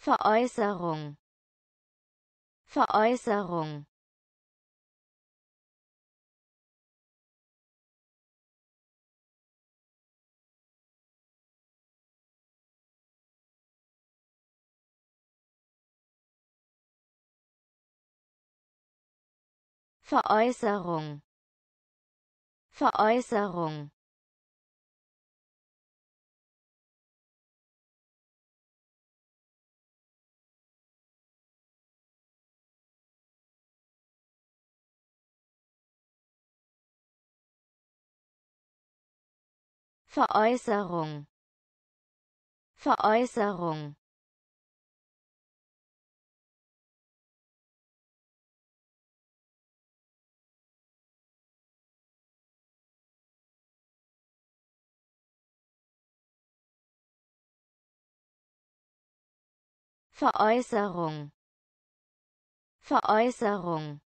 Veräußerung, Veräußerung. Veräußerung, Veräußerung. Veräußerung, Veräußerung. Veräußerung, Veräußerung.